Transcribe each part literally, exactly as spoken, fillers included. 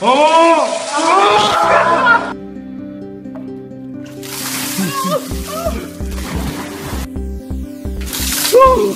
Oh! Oh! Oh! Oh! Oh! Oh!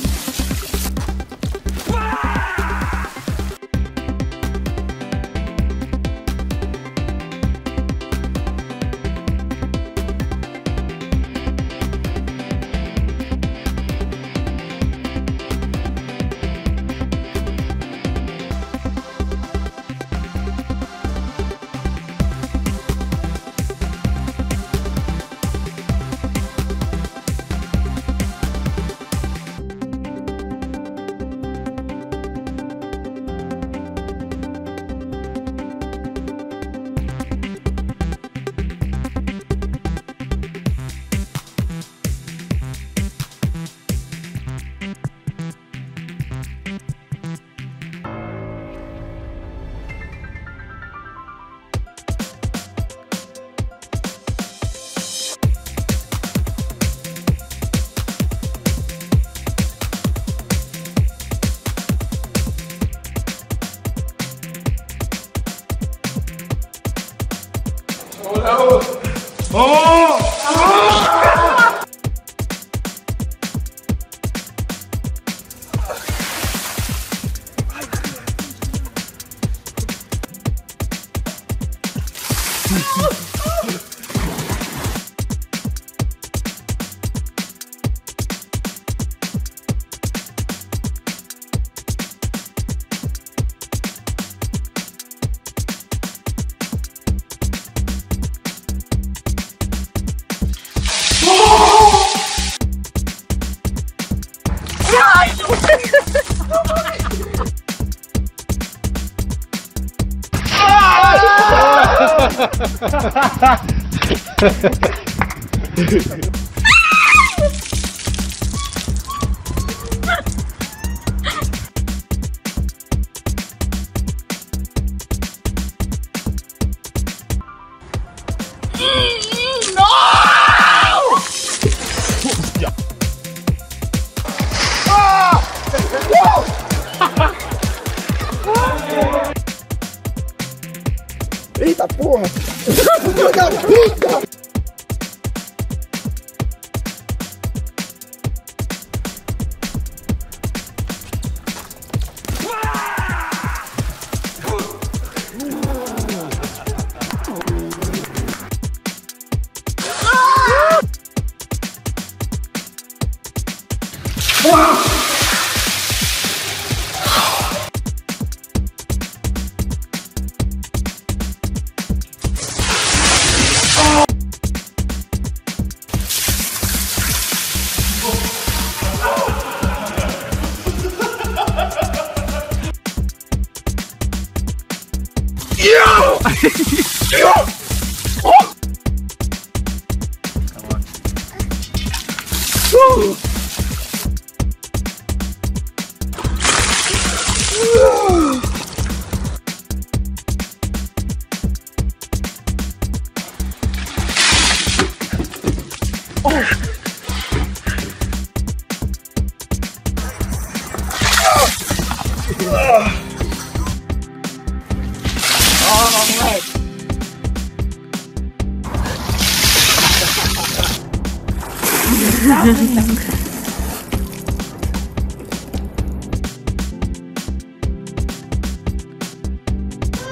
Eita porra!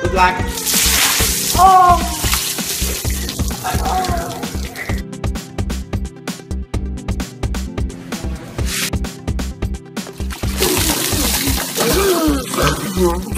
Good luck. Oh! Oh.